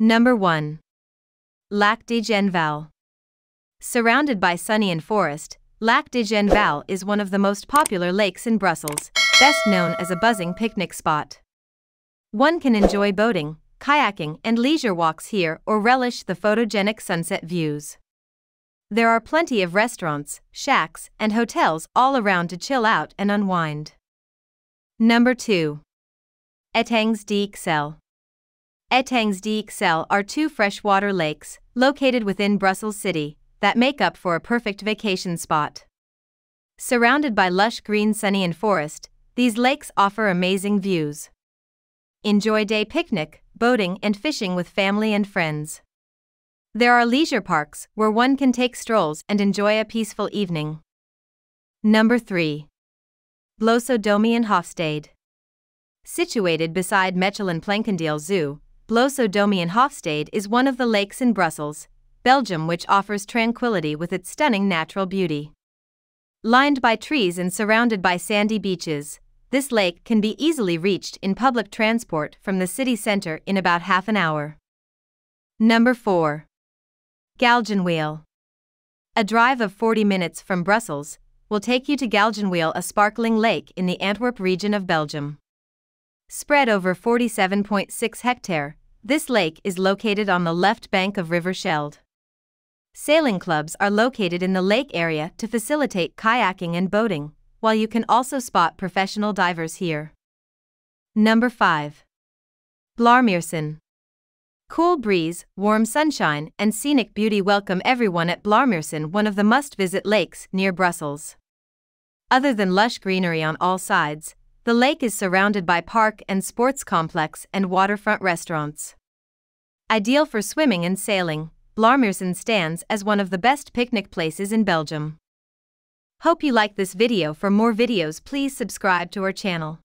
Number 1. Lac de Genval. Surrounded by sunny and forest, Lac de Genval is one of the most popular lakes in Brussels, best known as a buzzing picnic spot. One can enjoy boating, kayaking and leisure walks here or relish the photogenic sunset views. There are plenty of restaurants, shacks and hotels all around to chill out and unwind. Number 2. Etangs d'Ixelles. Etangs d'Ixelles are two freshwater lakes, located within Brussels city, that make up for a perfect vacation spot. Surrounded by lush green sunny and forest, these lakes offer amazing views. Enjoy day picnic, boating and fishing with family and friends. There are leisure parks where one can take strolls and enjoy a peaceful evening. Number 3. Bloso Domein Hofstade. Situated beside Mechelen Plankendiel Zoo, Bloso Domein Hofstade is one of the lakes in Brussels, Belgium, which offers tranquility with its stunning natural beauty. Lined by trees and surrounded by sandy beaches, this lake can be easily reached in public transport from the city center in about half an hour. Number 4. Galgenweel. A drive of 40 minutes from Brussels will take you to Galgenweel, a sparkling lake in the Antwerp region of Belgium. Spread over 47.6 hectares, this lake is located on the left bank of River Scheldt. Sailing clubs are located in the lake area to facilitate kayaking and boating, while you can also spot professional divers here. Number 5. Blaarmeersen. Cool breeze, warm sunshine, and scenic beauty welcome everyone at Blaarmeersen, one of the must-visit lakes near Brussels. Other than lush greenery on all sides, the lake is surrounded by park and sports complex and waterfront restaurants. Ideal for swimming and sailing, Blaarmeersen stands as one of the best picnic places in Belgium. Hope you like this video. For more videos, please subscribe to our channel.